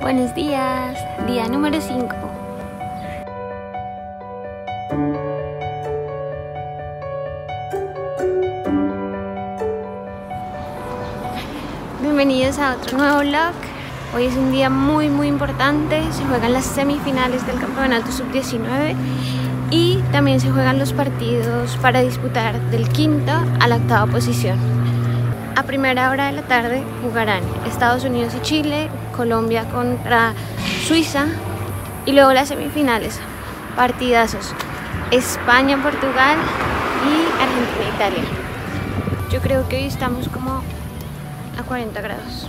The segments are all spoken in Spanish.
Buenos días, día número 5. Bienvenidos a otro nuevo vlog. Hoy es un día muy importante. Se juegan las semifinales del campeonato sub-19 y también se juegan los partidos para disputar del quinto a la octava posición. A primera hora de la tarde jugarán Estados Unidos y Chile, Colombia contra Suiza y luego las semifinales, partidazos, España, Portugal y Argentina, Italia. Yo creo que hoy estamos como a 40 grados.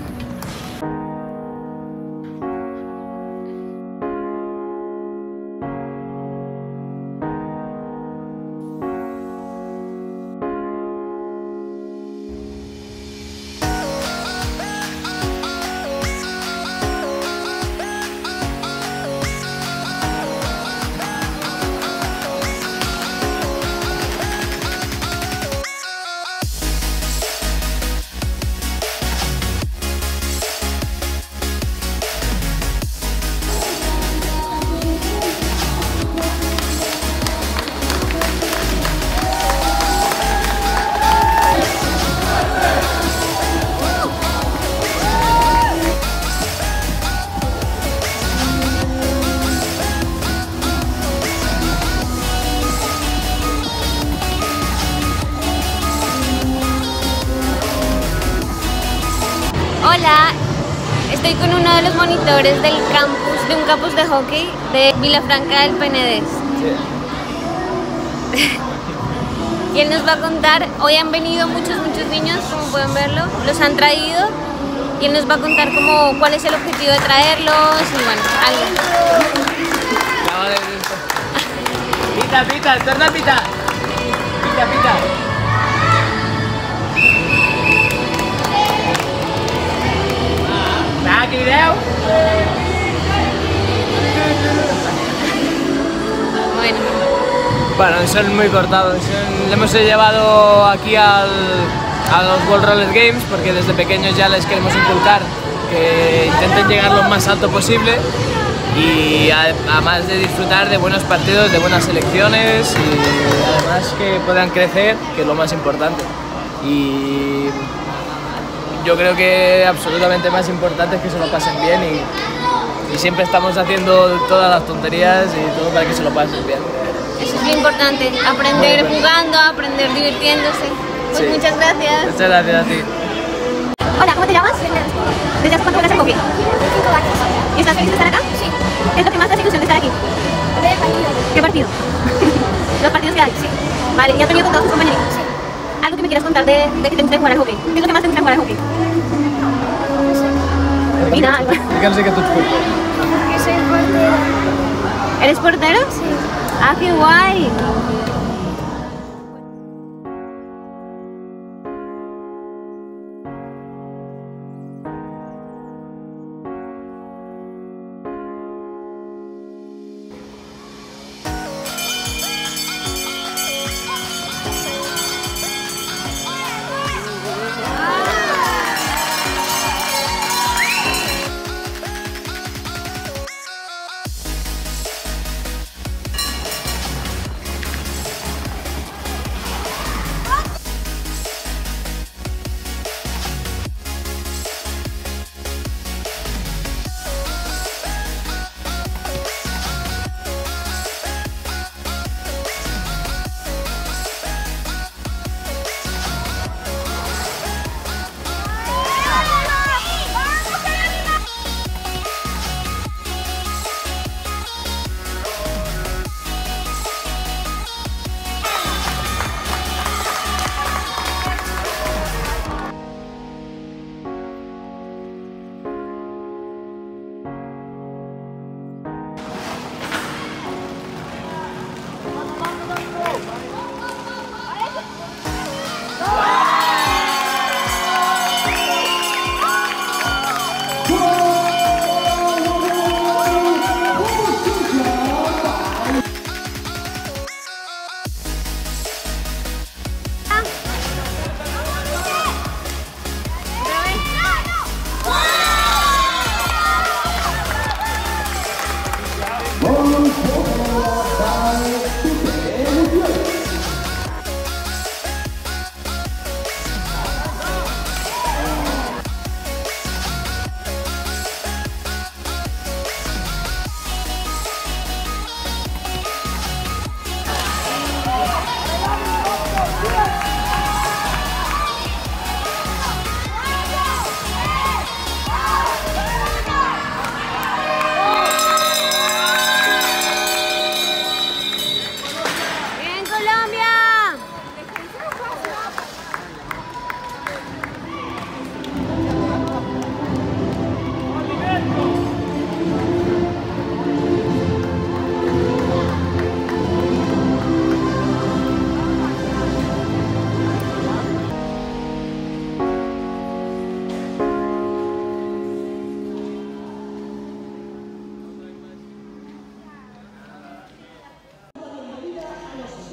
Hola, estoy con uno de los monitores del campus, de un campus de hockey de Vilafranca del Penedés. Sí. Y él nos va a contar, hoy han venido muchos niños, como pueden verlo, los han traído y él nos va a contar como cuál es el objetivo de traerlos y bueno, algo. Pita, torna pita. Pita. Bueno, son muy cortados. Le hemos llevado aquí a los World Roller Games porque desde pequeños ya les queremos inculcar que intenten llegar lo más alto posible y además de disfrutar de buenos partidos, de buenas selecciones y además que puedan crecer, que es lo más importante. Y yo creo que absolutamente más importante es que se lo pasen bien y siempre estamos haciendo todas las tonterías y todo para que se lo pasen bien. Eso es lo importante, aprender jugando, aprender divirtiéndose. Pues sí. Muchas gracias. Muchas gracias a ti. Hola, ¿cómo te llamas? ¿Desde hace cuánto juegas al hockey? 5 años. ¿Y estás feliz de estar acá? Sí. ¿Qué es lo que más te hace ilusión de estar aquí? El partido. ¿Qué partido? ¿Los partidos que hay? Sí. Vale, ¿y has venido con todos tus compañeritos? Sí. ¿Algo que me quieras contar de que te gusta jugar al hockey? ¿Qué es lo que más te gusta jugar al hockey? No sé. Y nada. ¿Qué es lo que tú juegas? Que soy portero. ¿Eres portero? Sí. ¡Ah, qué guay!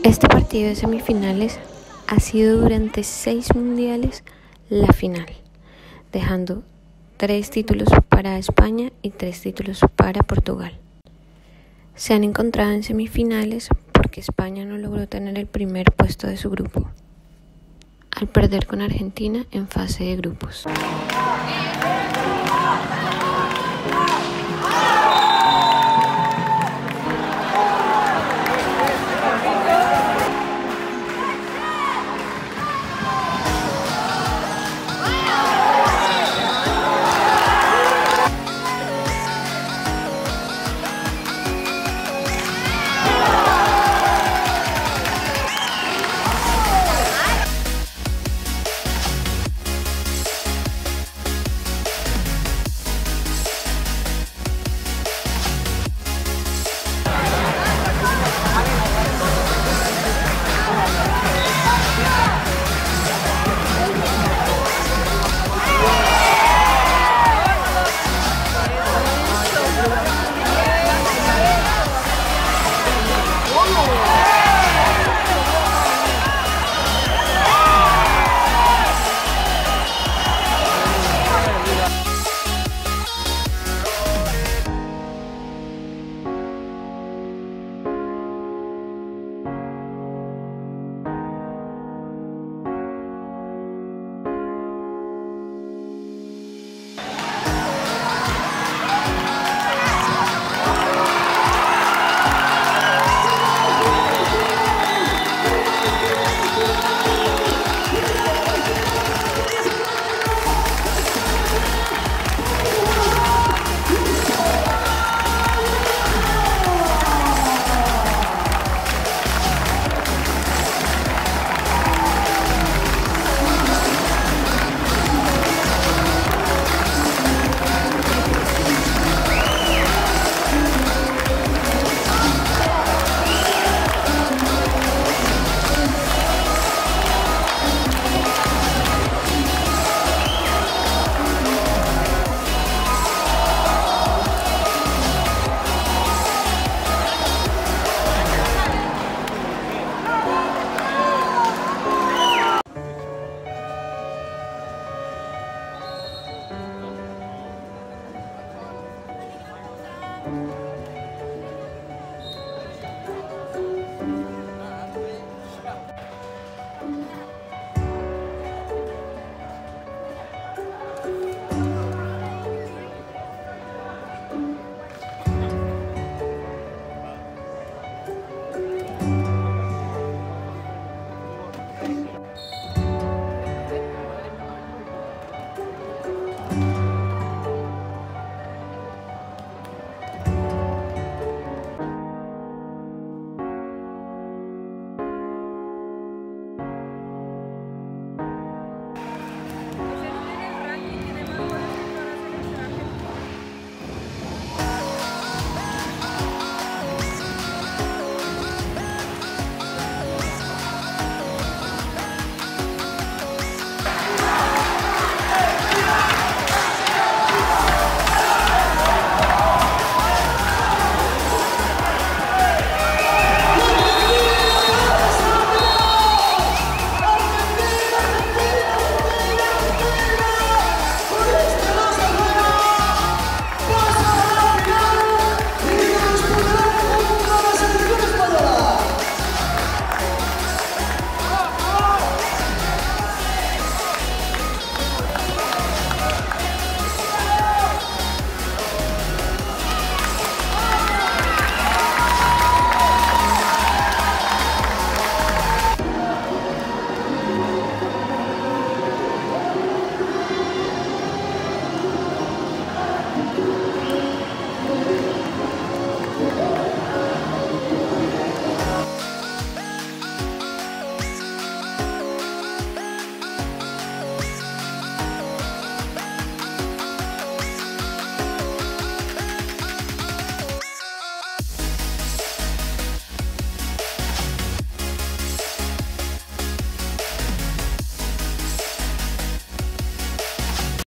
Este partido de semifinales ha sido durante 6 mundiales la final, dejando 3 títulos para España y 3 títulos para Portugal. Se han encontrado en semifinales porque España no logró tener el primer puesto de su grupo, al perder con Argentina en fase de grupos.